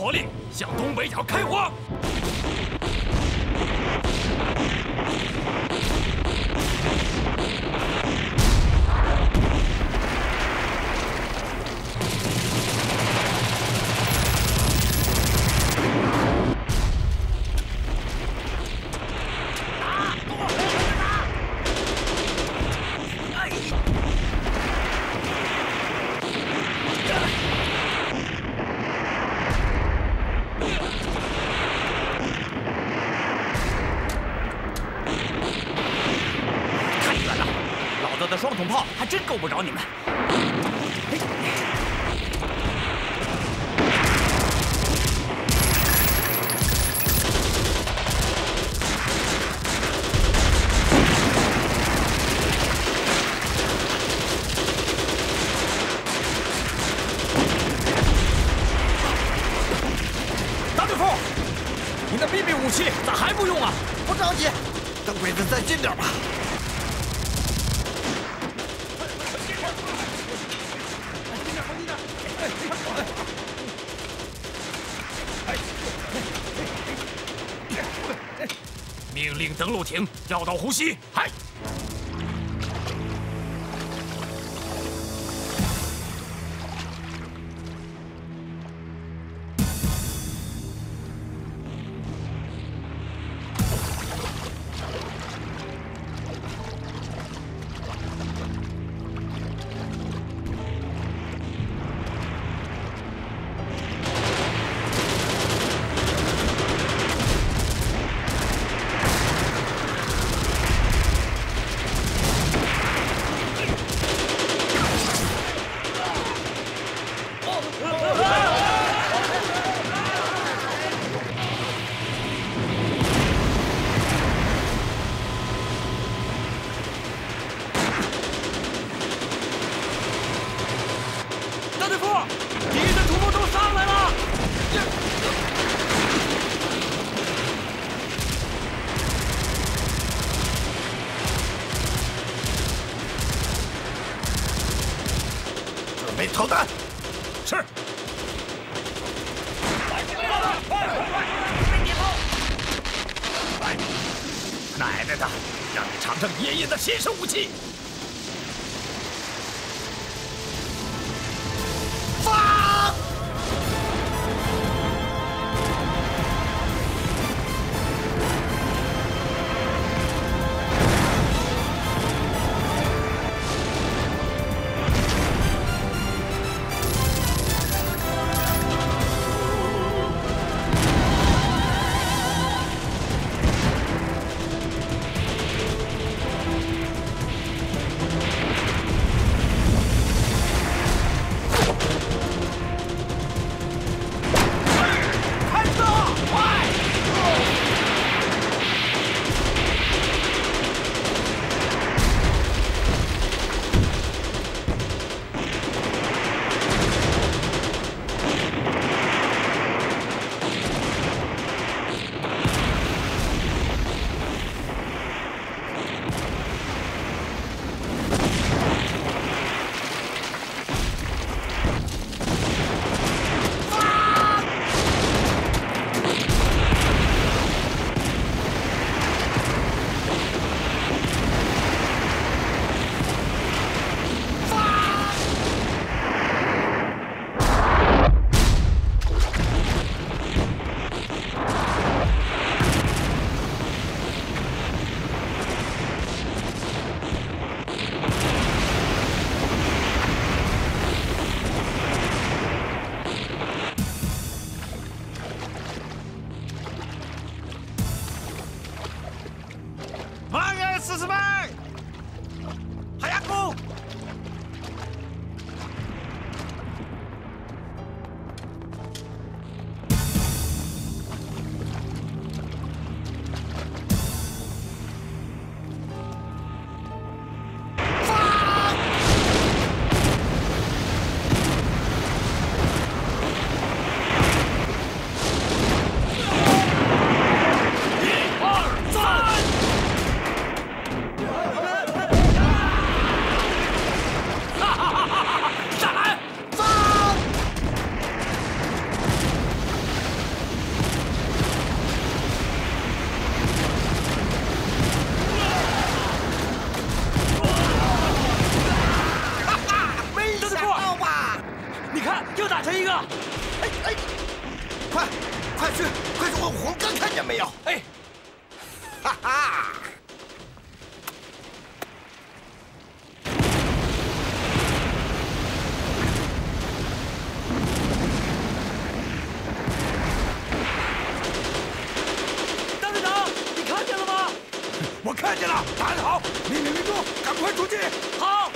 火力向东北角开火。 够不着你们！大队副，你的秘密武器咋还不用啊？不着急，等鬼子再近点吧。 命令登陆艇绕道湖西。嗨！投弹，是。奶奶的，让你尝尝爷爷的新式武器！发！有，哎，哈哈！大队长，你看见了吗？我看见了，打得好！民众，赶快出去！好。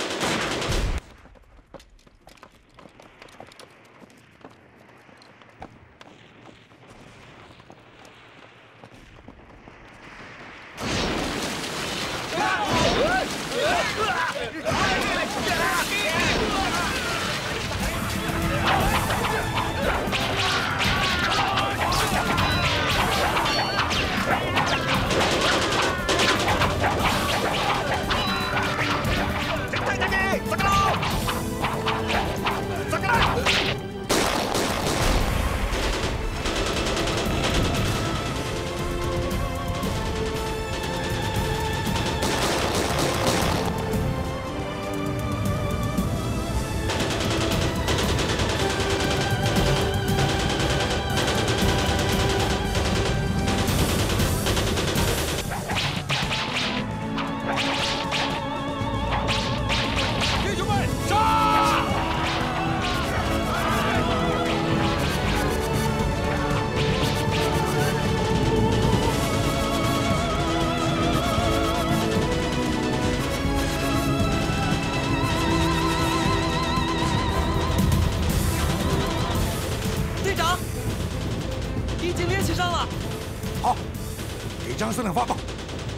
张司令发报，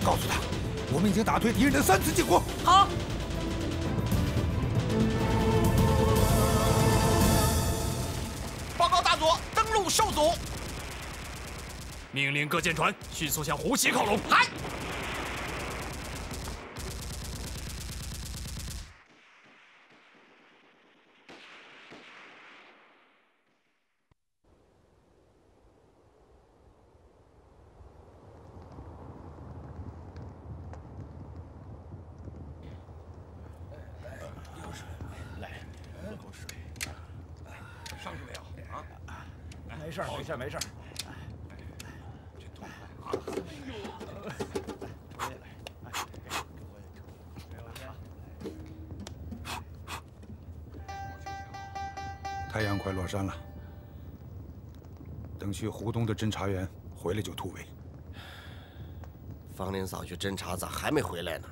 告诉他，我们已经打退敌人的3次进攻。好。 报告大佐，登陆受阻。命令各舰船迅速向湖西靠拢。嗨。 没事。 太阳快落山了，等去湖东的侦查员回来就突围。方林嫂去侦查，咋还没回来呢？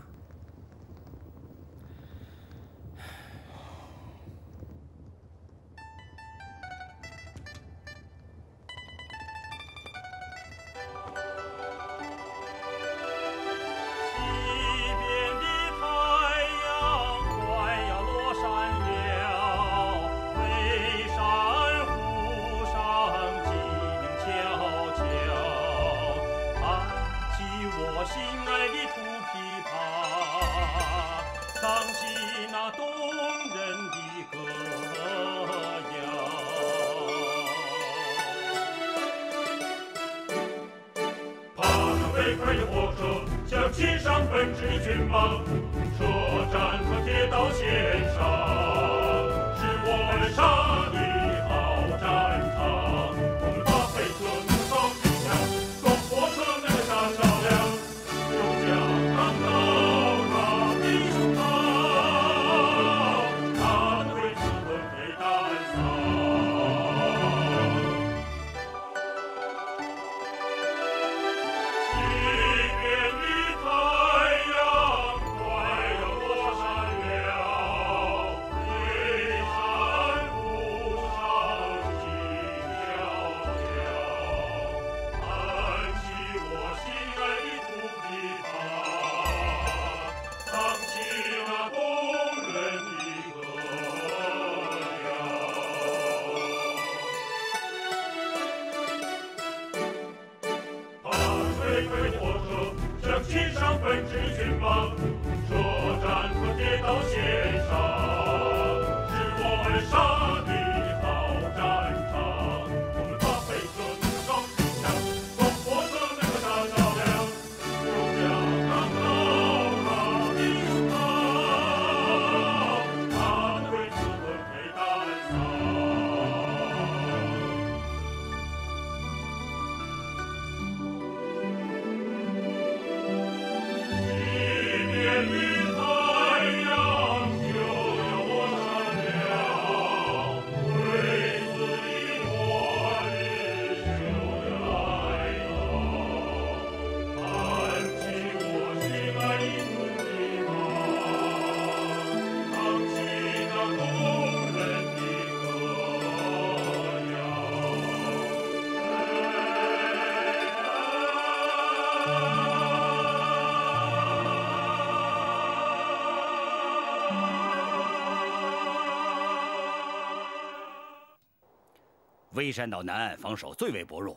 微山岛南岸防守最为薄弱，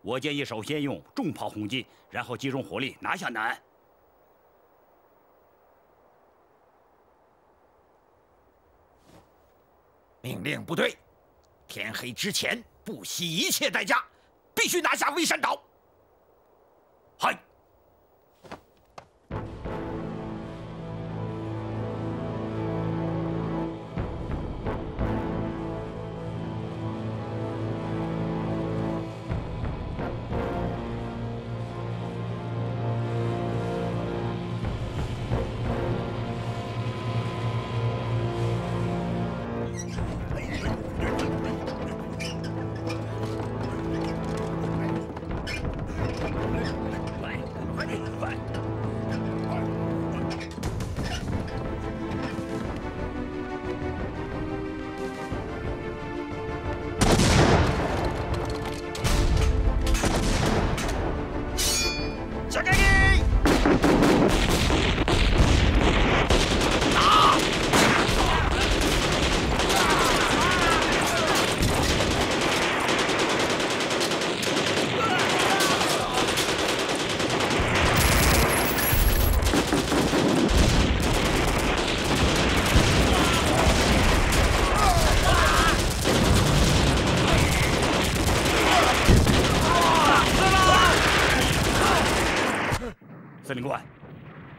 我建议首先用重炮轰击，然后集中火力拿下南岸。 命令部队，天黑之前不惜一切代价，必须拿下微山岛。嗨！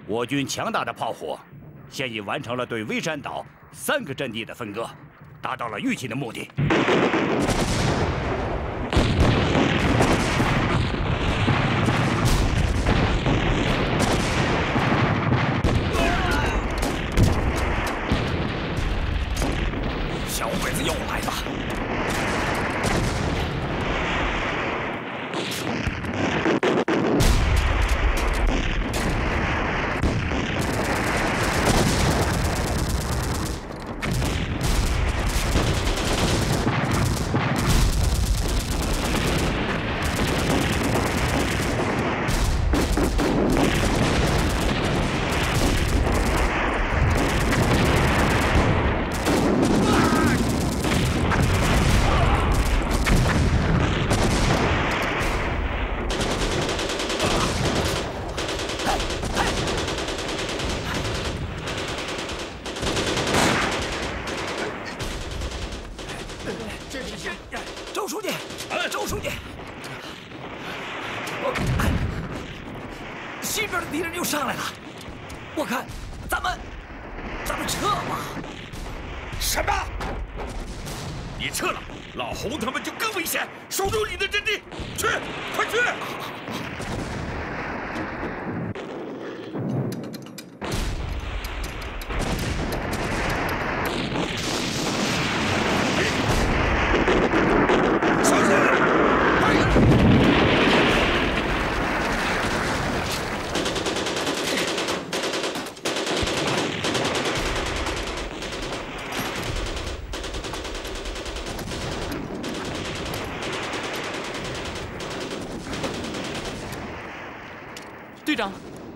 我军强大的炮火，现已完成了对微山岛3个阵地的分割，达到了预期的目的。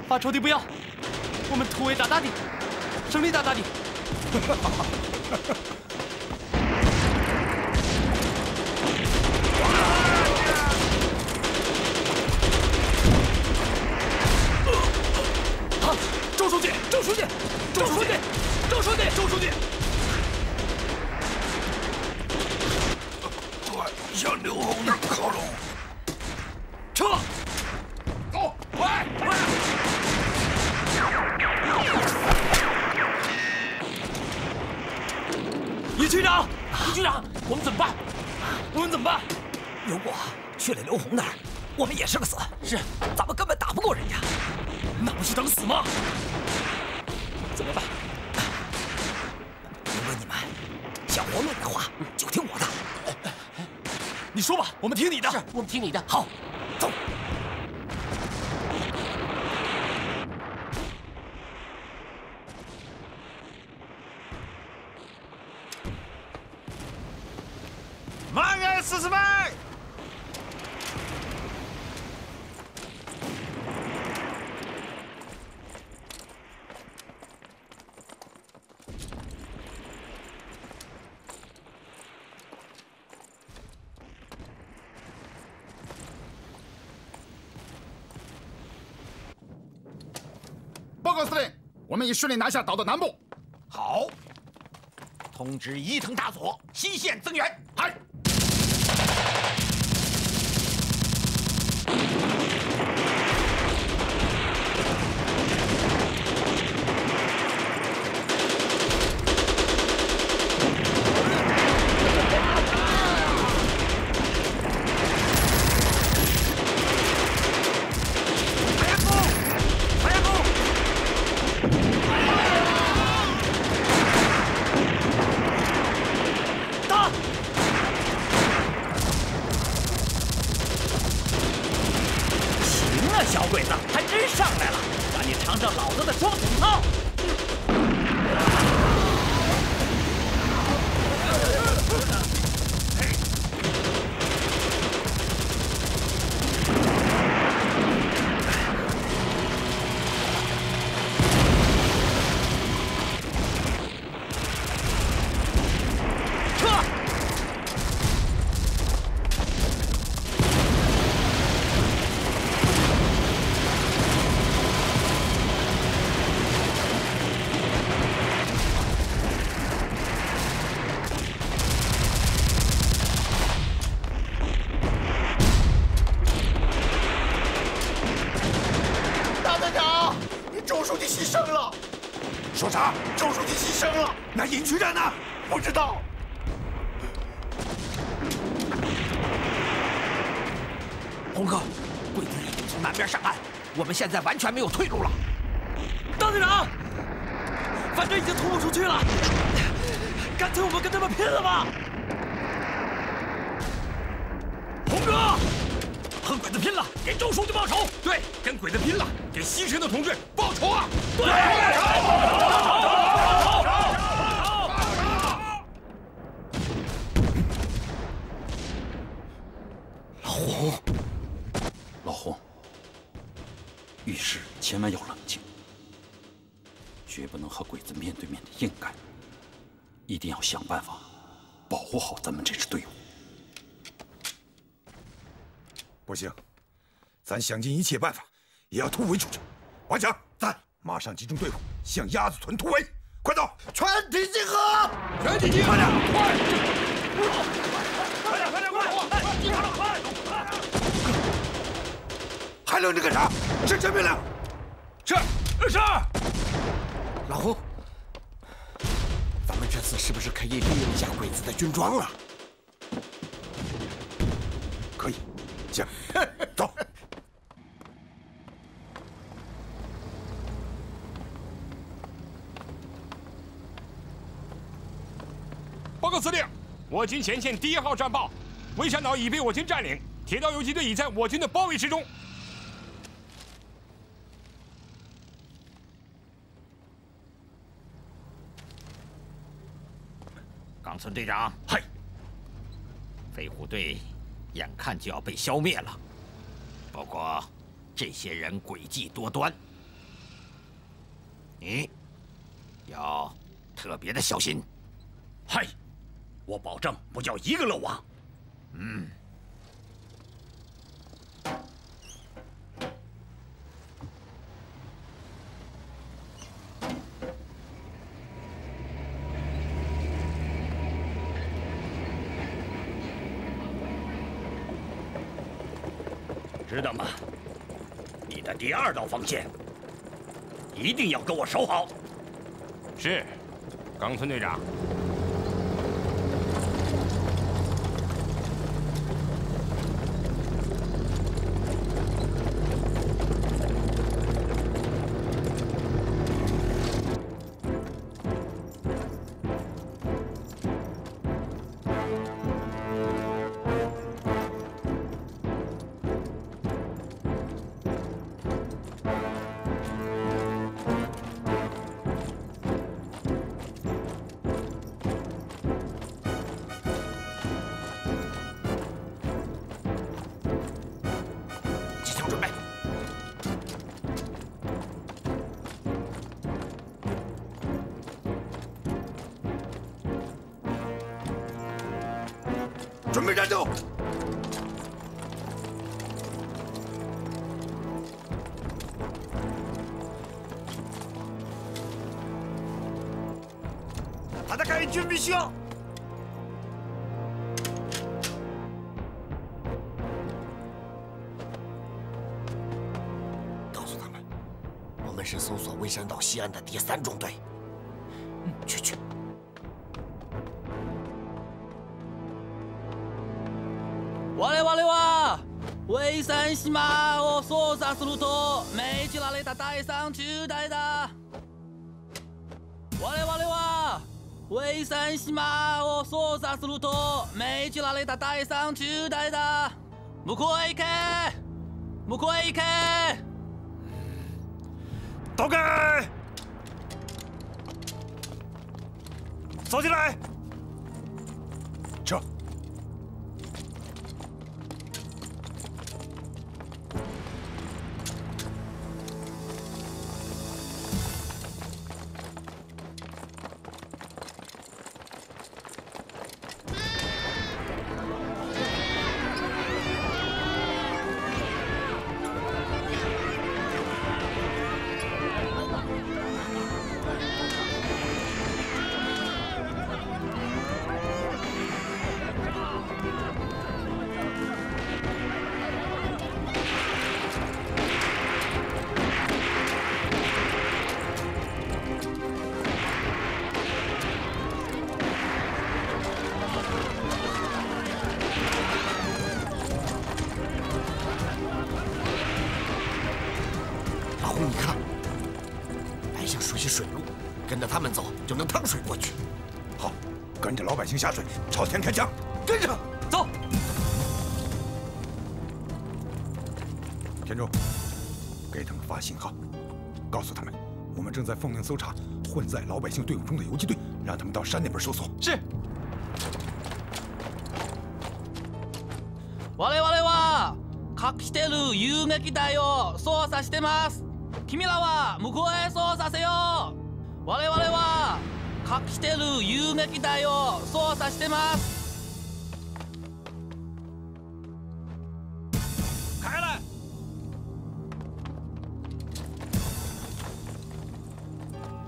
把仇敌不要，我们突围打大敌，胜利打大敌。好，周书记，周书记，周书记，周书记，周书记，快向刘洪那靠拢，撤，走，快！ 李局长，李局长，我们怎么办？我们怎么办？如果去了刘洪那儿，我们也是个死。是，咱们根本打不过人家，那不是等死吗？怎么办？如果你们想活命的话，就听我的。你说吧，我们听你的。是，我们听你的。好，走。 四十迈。报告司令，我们已顺利拿下岛的南部。好，通知伊藤大佐，西线增援。嗨。 现在完全没有退路了，大队长，反正已经突破出去了，干脆我们跟他们拼了吧！红哥，和鬼子拼了，给周书记报仇！对，跟鬼子拼了，给牺牲的同志报仇啊！对，报仇！老红，老红。 遇事千万要冷静，绝不能和鬼子面对面的硬干，一定要想办法保护好咱们这支队伍。不行，咱想尽一切办法也要突围出去。王强，咱马上集中队伍向鸭子屯突围，快走！全体集合！全体集合！快点！快！快点！快点！快！快！ 还愣着干啥？是真命令！是。老胡，咱们这次是不是可以利用一下鬼子的军装了？可以，行，走。报告司令，我军前线第1号战报，围山岛已被我军占领，铁道游击队已在我军的包围之中。 冈村队长，嘿，飞虎队眼看就要被消灭了，不过这些人诡计多端，你要特别的小心。嘿，我保证不叫一个漏网。嗯。知道吗？你的第2道防线一定要给我守好。是，冈村队长。戦い準備しよう。 我们是搜索微山岛西岸的第三中队，去。我々は微山島を捜査すると命じられた第三中隊だ。我々は微山島を捜査すると命じられた第三中隊だ。向こうへ行け、向こうへ行け。 走开！走进来。撤。请下水，朝天开枪，跟着走。田中，给他们发信号，告诉他们我们正在奉命搜查混在老百姓队伍中的游击队，让他们到山那边搜索。是。我々は隠してる遊撃隊を捜査してます。君らは向こうへ捜査せよ。我々は。 隠してる遊撃隊を捜査してます。帰れ。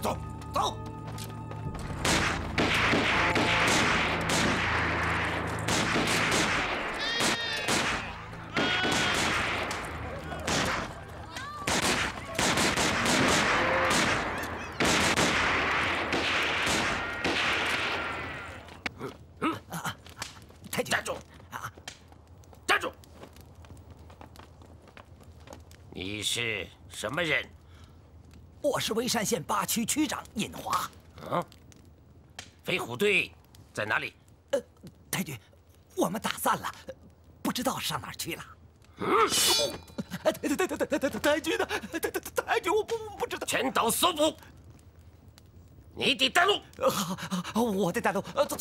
走走。是什么人？我是微山县8区区长尹华。啊，飞虎队在哪里？太君，我们打散了，不知道上哪儿去了。太君呢？太君，我不知道。全岛搜捕。你得带路。好，我得带路。走。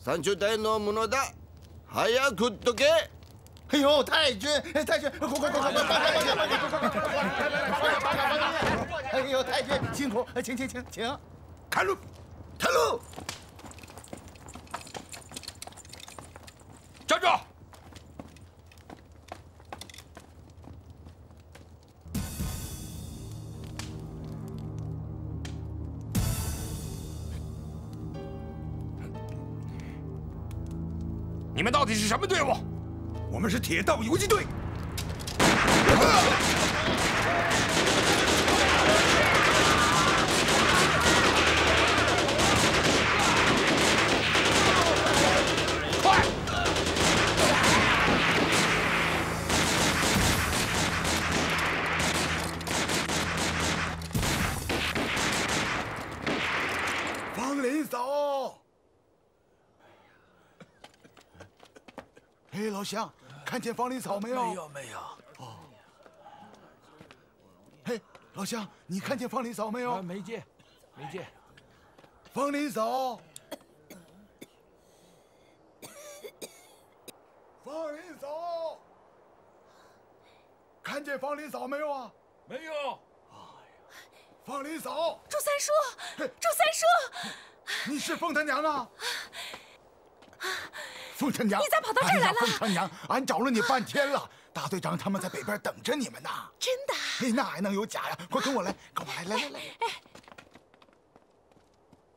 三中隊のものだ。早くどけ。哎呦，太君，快！哎呦，太君辛苦，请。开路。站住！你们到底是什么队伍？我们是铁道游击队。快！方林嫂。哎，老乡，看见房里草没有？没有，没有。哦。嘿，老乡，你看见房里草没有？没见，没见。房里草。 房林嫂，看见房林嫂没有啊？没有。哎呀，房林嫂，周三叔，周三叔，你是凤他娘啊？凤他娘，你咋跑到这儿来了？凤他娘，俺找了你半天了，大队长他们在北边等着你们呢。真的？哎，那还能有假呀？快跟我来，跟我来，来来来。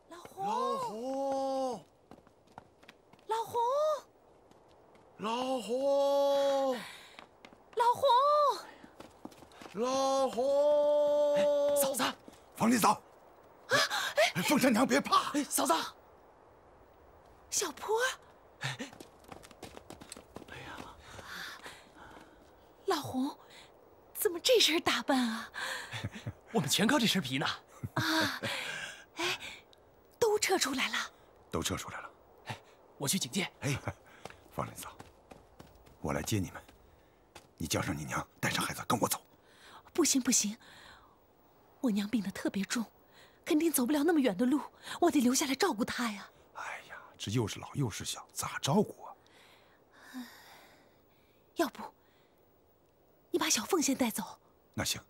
老胡，老胡，老胡。 老胡，老胡，老胡，嫂子，房里嫂，凤三娘别怕，嫂子，小婆，哎呀，老胡，怎么这身打扮啊？我们全靠这身皮呢。啊，哎，都撤出来了，都撤出来了。哎，我去警戒。哎，房里嫂。 我来接你们，你叫上你娘，带上孩子跟我走。不行不行，我娘病得特别重，肯定走不了那么远的路，我得留下来照顾她呀。哎呀，这又是老又是小，咋照顾啊？要不，你把小凤先带走。那行，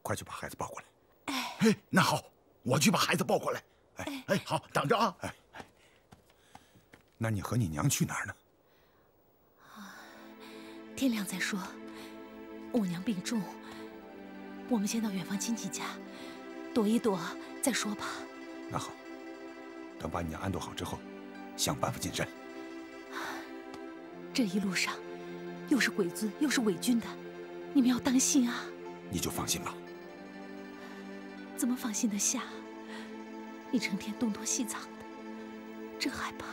快去把孩子抱过来。哎，哎，那好，我去把孩子抱过来。哎哎，好，等着啊。哎，那你和你娘去哪儿呢？ 天亮再说。我娘病重，我们先到远方亲戚家躲一躲再说吧。那好，等把你娘安顿好之后，想办法进山。这一路上，又是鬼子又是伪军的，你们要当心啊！你就放心吧。怎么放心得下？你成天东躲西藏的，真害怕，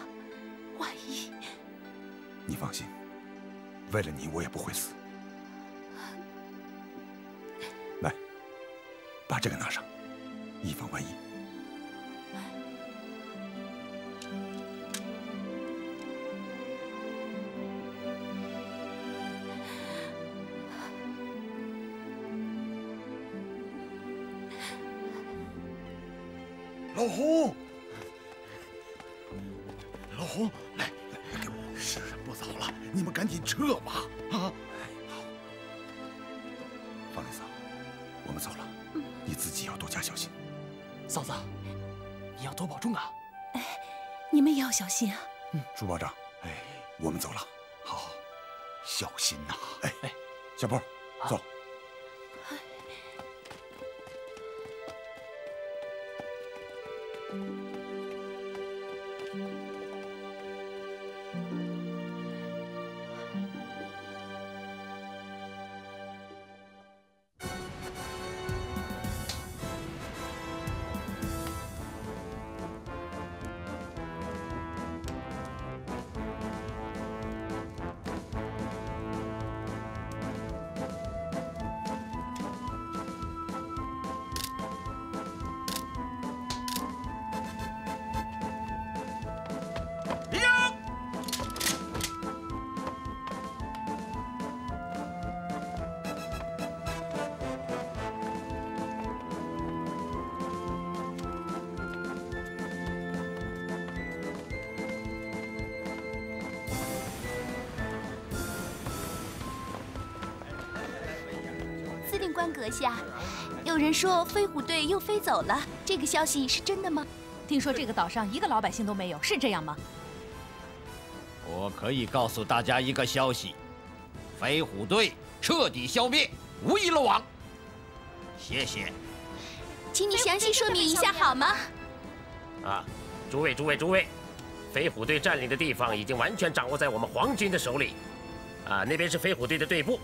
万一……你放心。 为了你，我也不会死。来，把这个拿上，以防万一。老胡，老胡，来，给我时辰不早了，你们赶紧撤吧。 嫂子，你要多保重啊！哎，你们也要小心啊！嗯，朱保长，哎，我们走了，好，小心呐！哎哎，小波，走。关阁下，有人说飞虎队又飞走了，这个消息是真的吗？听说这个岛上一个老百姓都没有，是这样吗？我可以告诉大家一个消息：飞虎队彻底消灭，无一漏网。谢谢，请你详细说明一下好吗？啊，诸位，飞虎队占领的地方已经完全掌握在我们皇军的手里。啊，那边是飞虎队的队部，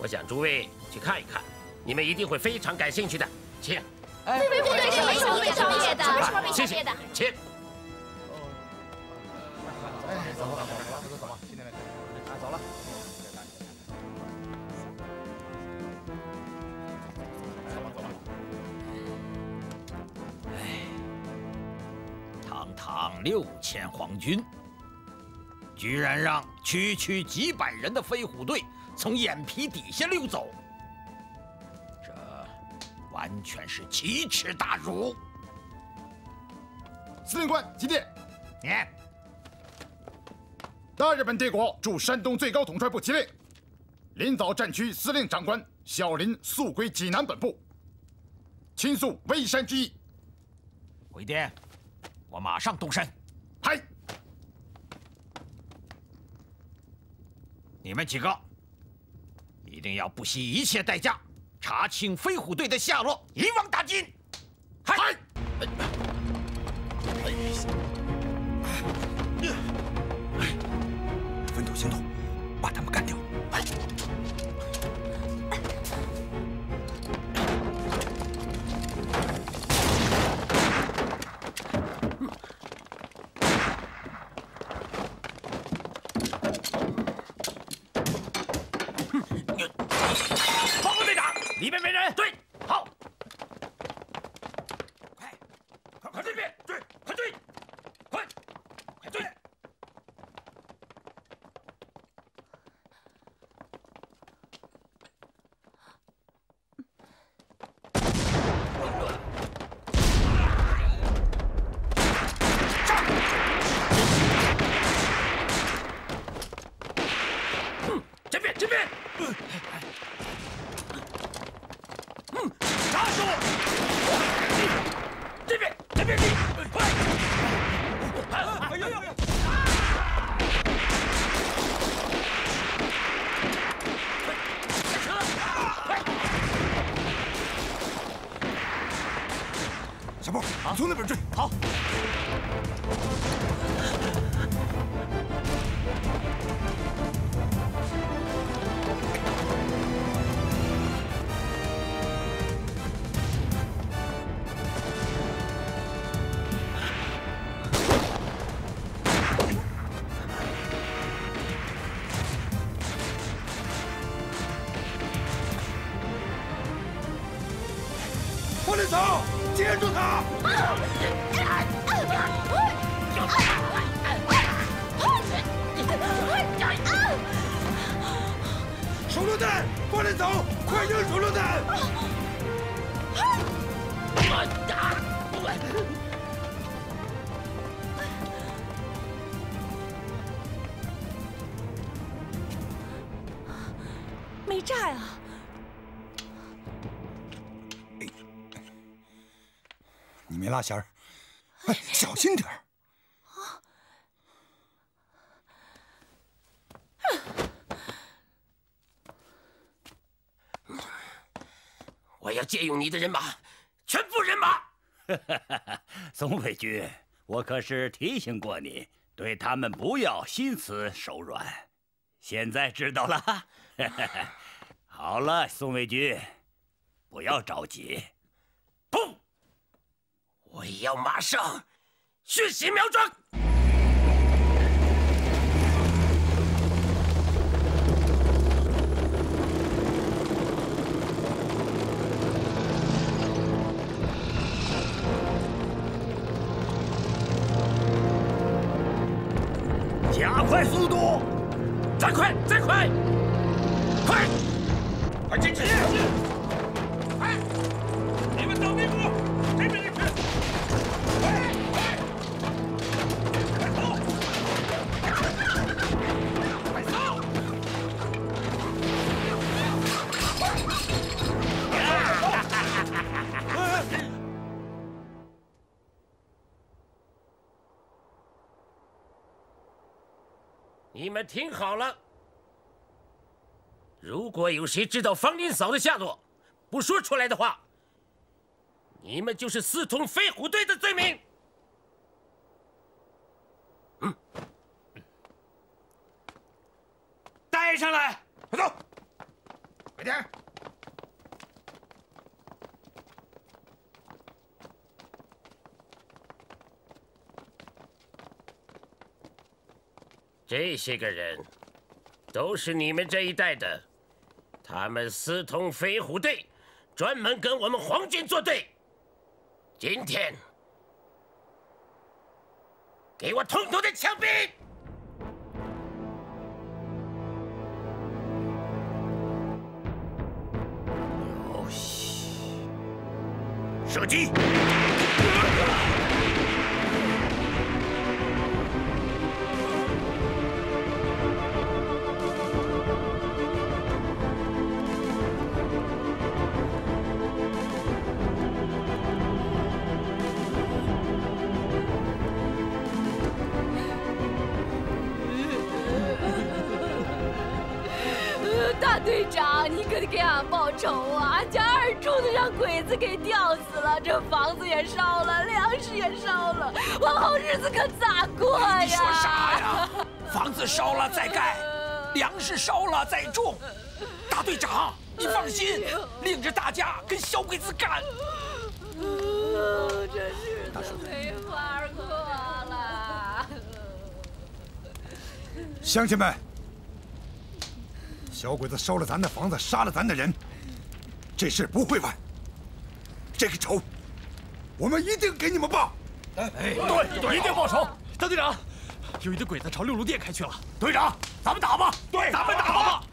我想诸位去看一看。 你们一定会非常感兴趣的，请。对，是没什么被消灭的，没什么被消灭的，请。哎，走吧，今天来看，走了。走吧。哎，堂堂6000皇军，居然让区区几百人的飞虎队从眼皮底下溜走，这完全是奇耻大辱！司令官急电！哎，大日本帝国驻山东最高统帅部急令，临洮战区司令长官小林速归济南本部，亲赴微山之役。回电，我马上动身。嗨！ 你们几个一定要不惜一切代价查清飞虎队的下落，一网打尽！嗨！分头行动，把他们干掉！从那边追，好。 拉弦儿，哎，小心点儿。我要借用你的人马，全部人马。总委军，我可是提醒过你，对他们不要心慈手软。现在知道了。好了，宋卫军，不要着急。 我要马上血洗苗庄。加快速度，再快，再快，快！快进去！哎，你们等内部，这边去。 你们听好了，如果有谁知道方林嫂的下落，不说出来的话，你们就是私通飞虎队的罪名。嗯，带上来，快走，快点。 这些个人都是你们这一代的，他们私通飞虎队，专门跟我们皇军作对。今天给我统统的枪毙！射击！ 大队长，你可得给俺报仇啊！俺家二柱子让鬼子给吊死了，这房子也烧了，粮食也烧了，往后日子可咋过呀？你说啥呀？房子烧了再盖，粮食烧了再种。大队长，你放心，领着大家跟小鬼子干！这日子没法过了。乡亲们。 小鬼子烧了咱的房子，杀了咱的人，这事不会完。这个仇，我们一定给你们报。哎，对，一定报仇。大队长，有一队鬼子朝六路店开去了。队长，咱们打吧。对，咱们打吧。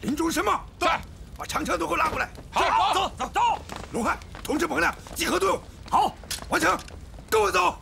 林中神茂，在，把长枪都给我拉过来。好，走。龙汉，同志彭亮，集合队伍。好，王强，跟我走。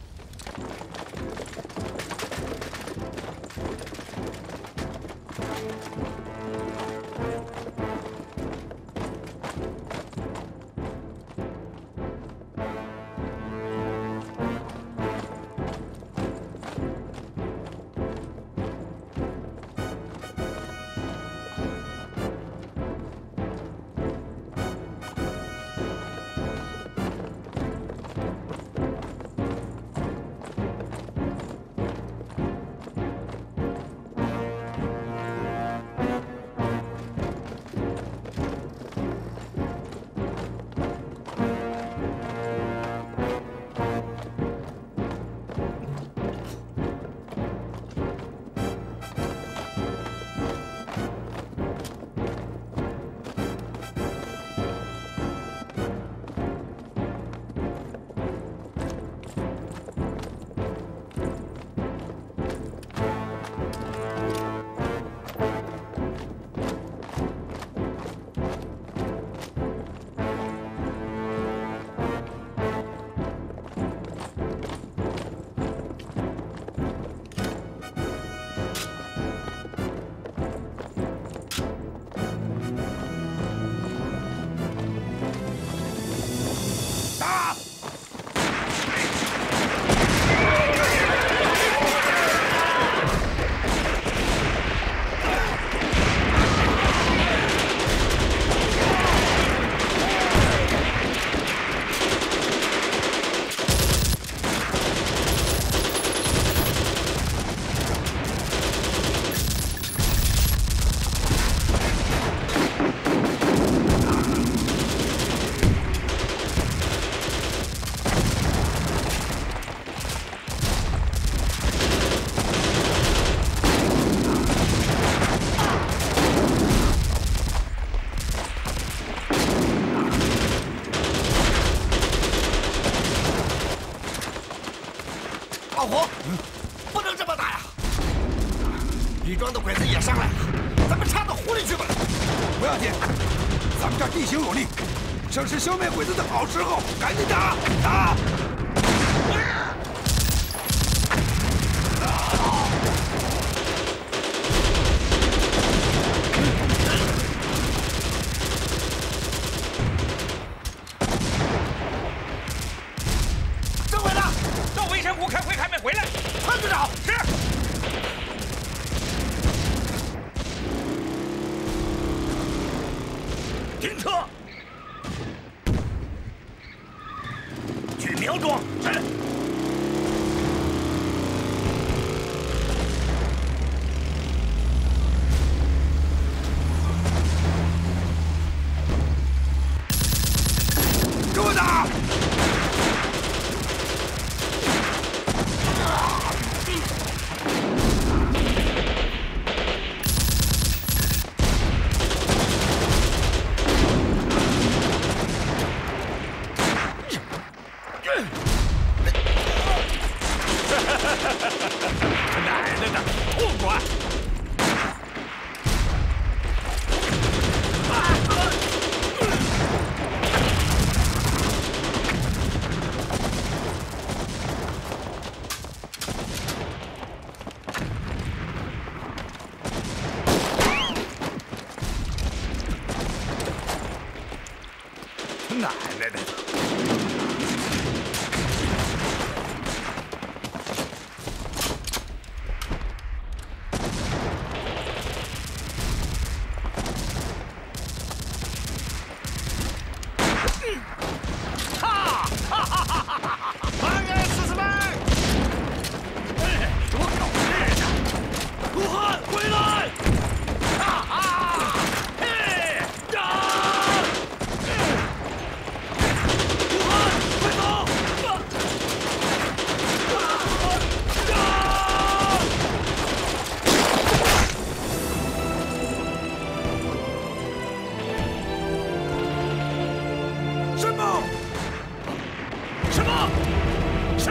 正是消灭鬼子的好时候，赶紧打！政委呢？到围山湖开会还没回来，潘队长是。停车。 苗庄是。给我打！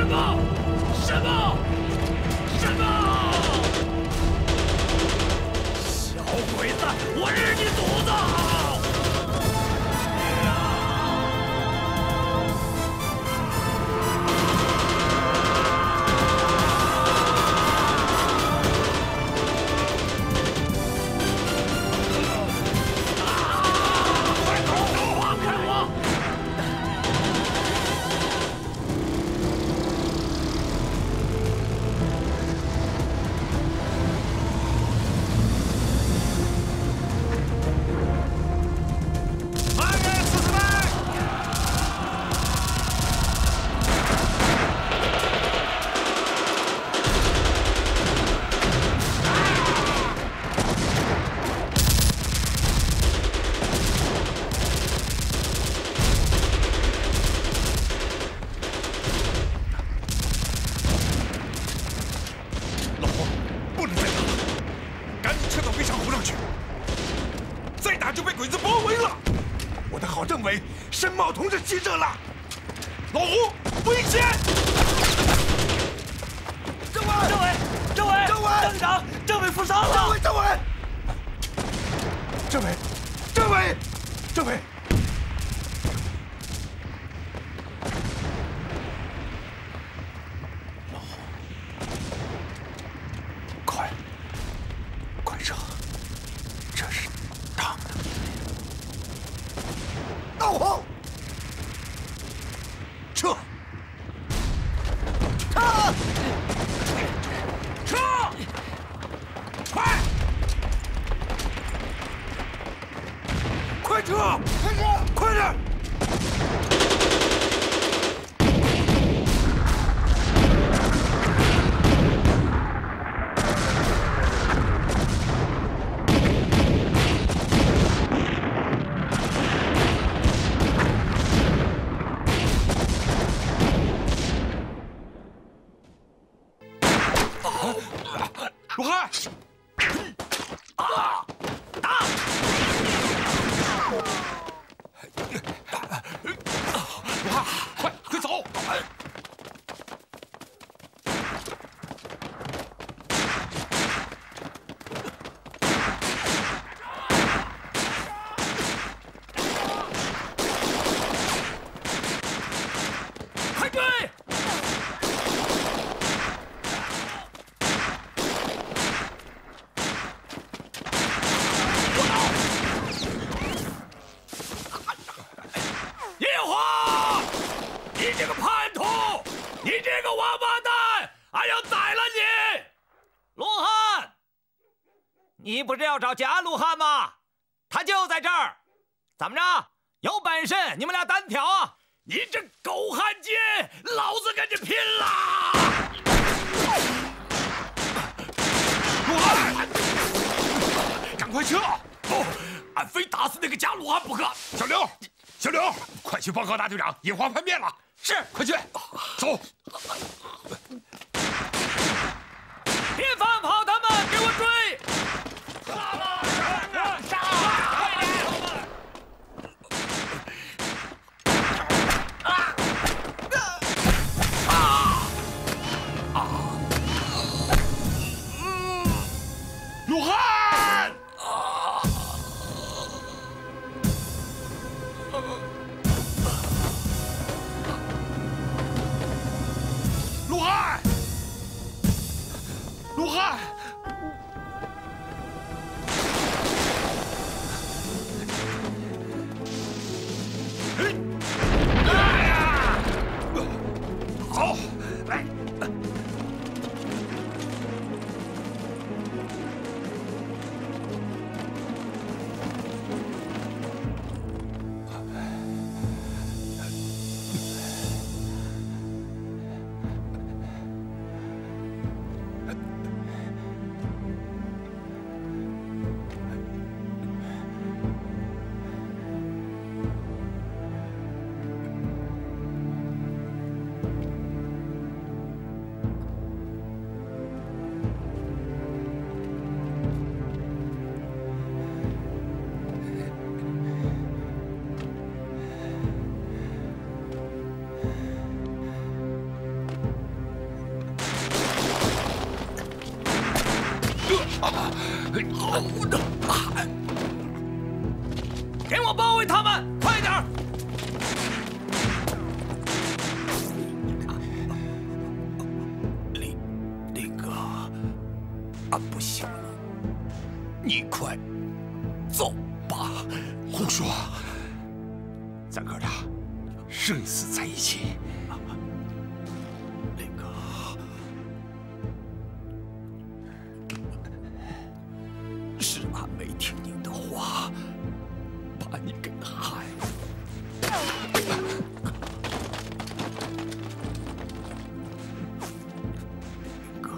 什么？小鬼子，我日你犊子！急着了，老胡，危险！政委，站长，政委负伤了。政委，老胡，快撤！这是他们的命令。老胡。 快点！卢汉。 你不是要找贾鲁汉吗？他就在这儿。怎么着？有本事你们俩单挑啊！你这狗汉奸，老子跟你拼了！鲁汉，赶快撤！不，俺非打死那个贾鲁汉不可！小刘，快去报告大队长，野花叛变了！是，快去，走！别放跑他们，给我追！ 鲁汉！给我包围他们，快点！那个啊，不行了，你快走吧！胡说！咱哥俩上一次在一起，那个。 是俺没听您的话，把你给害了。哥，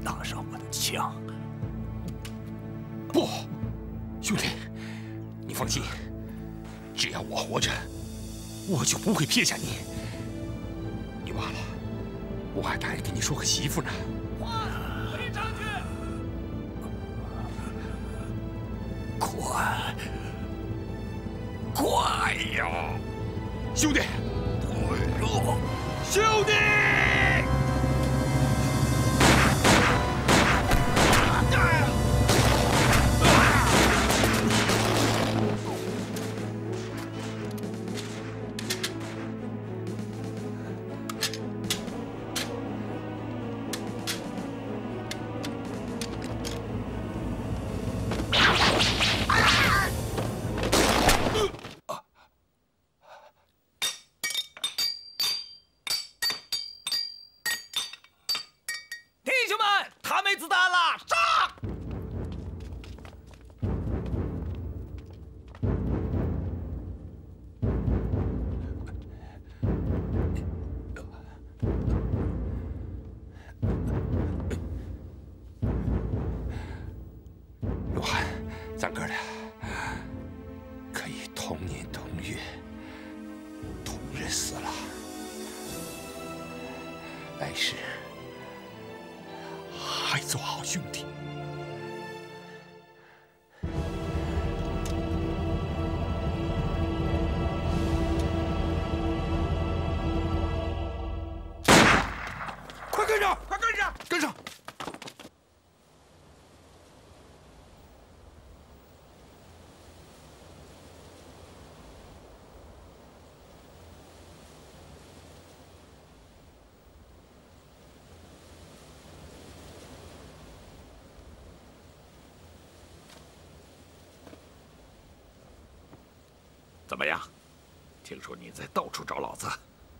拿上我的枪。不，兄弟，你放心，只要我活着，我就不会撇下你。你忘了，我还答应跟你说个媳妇呢。 快呀，兄弟！兄弟！怎么样？听说你在到处找老子，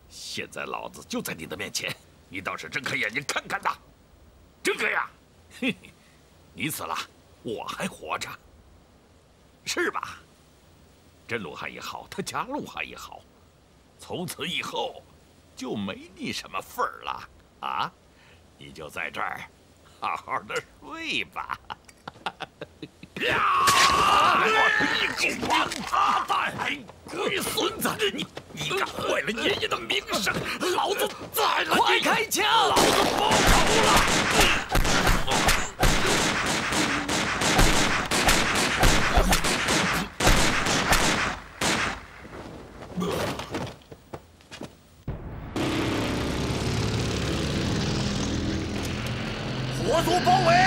现在老子就在你的面前，你倒是睁开眼睛看看他，睁开呀！嘿嘿，你死了，我还活着，是吧？真鲁汉也好，他假鲁汉也好，从此以后就没你什么份儿了啊！你就在这儿好好的睡吧。你狗王八蛋！龟孙子，你敢毁了爷爷的名声，老子宰了你！快开枪！老子报仇了！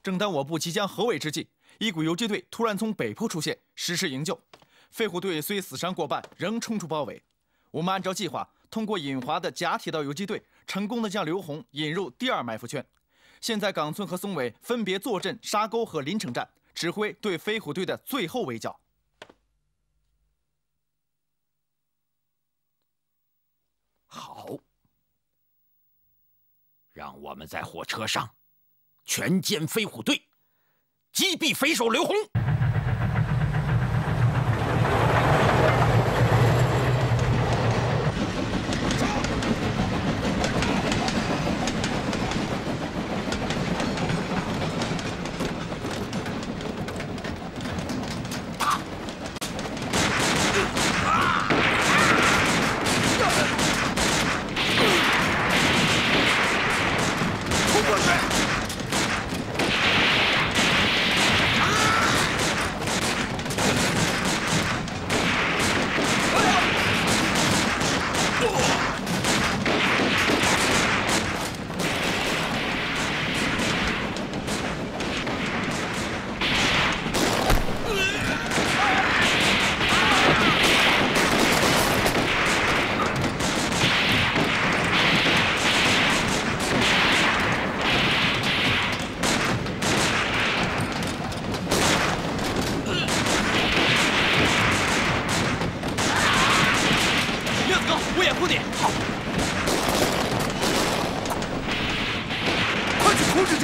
正当我部即将合围之际，一股游击队突然从北坡出现，实施营救。飞虎队虽死伤过半，仍冲出包围。我们按照计划，通过引华的假铁道游击队，成功的将刘洪引入第二埋伏圈。现在冈村和松尾分别坐镇沙沟和林城站，指挥对飞虎队的最后围剿。好，让我们在火车上。 全歼飞虎队，击毙匪首刘洪。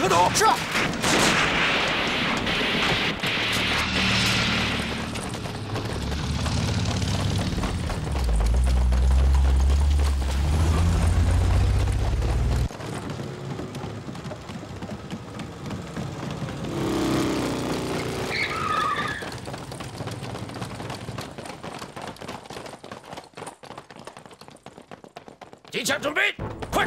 和斗。是。机枪准备，快！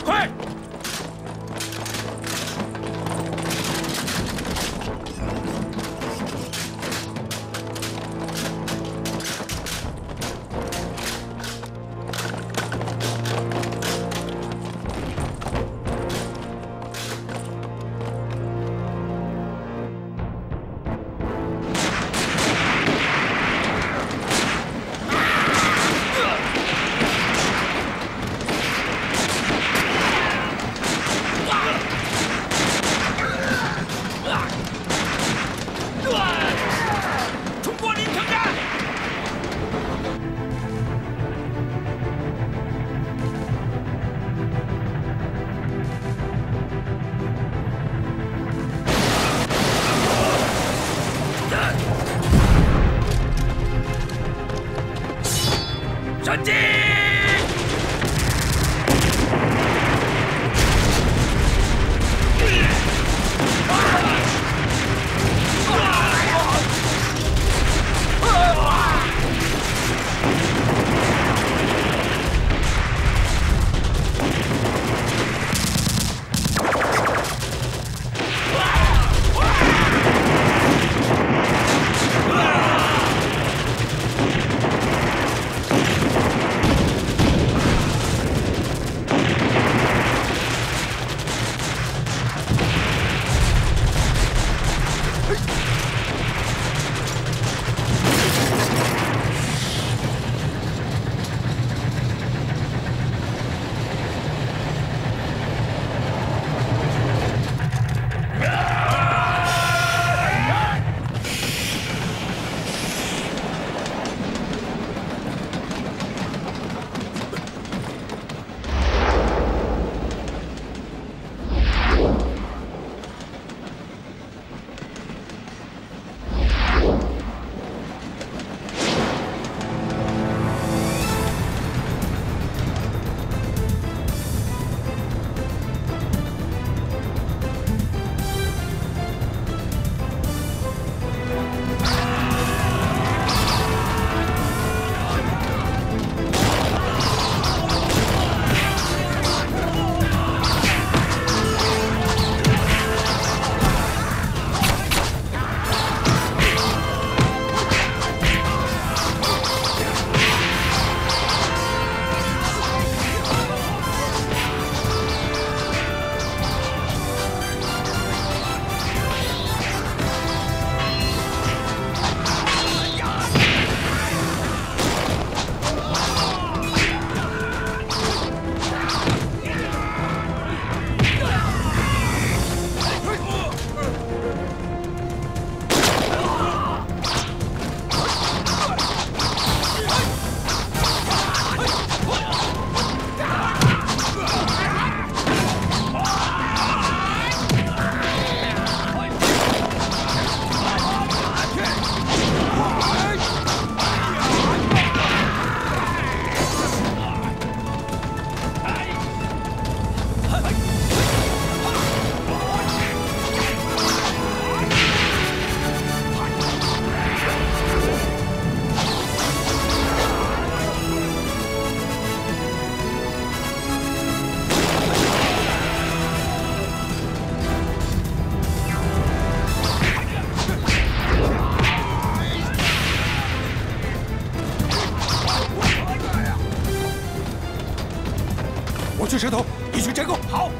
去蛇头，一起摘钩。好，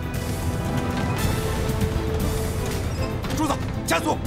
柱子，加速！